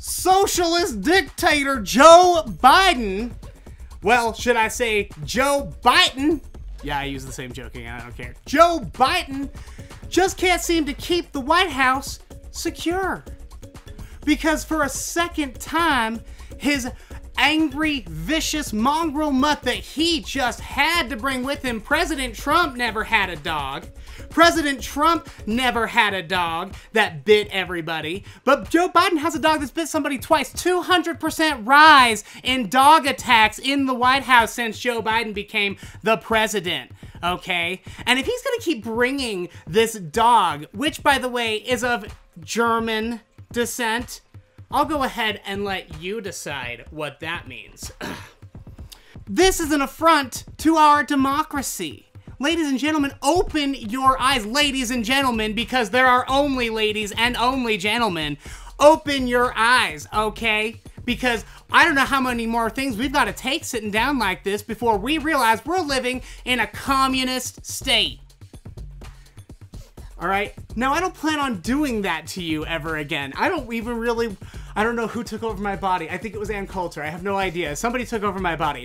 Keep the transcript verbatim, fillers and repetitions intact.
Socialist dictator Joe Biden, well, should I say Joe Biden? Yeah, I use the same joking, I don't care. Joe Biden just can't seem to keep the White House secure. Because for a second time, his angry, vicious mongrel mutt that he just had to bring with him, President Trump never had a dog. President Trump never had a dog that bit everybody, but Joe Biden has a dog that's bit somebody twice. two hundred percent rise in dog attacks in the White House since Joe Biden became the president, okay? And if he's gonna keep bringing this dog, which by the way is of German descent, I'll go ahead and let you decide what that means. This is an affront to our democracy. Ladies and gentlemen, open your eyes, ladies and gentlemen, because there are only ladies and only gentlemen. Open your eyes, okay? Because I don't know how many more things we've got to take sitting down like this before we realize we're living in a communist state. All right? Now, I don't plan on doing that to you ever again. I don't even really, I don't know who took over my body. I think it was Ann Coulter. I have no idea. Somebody took over my body.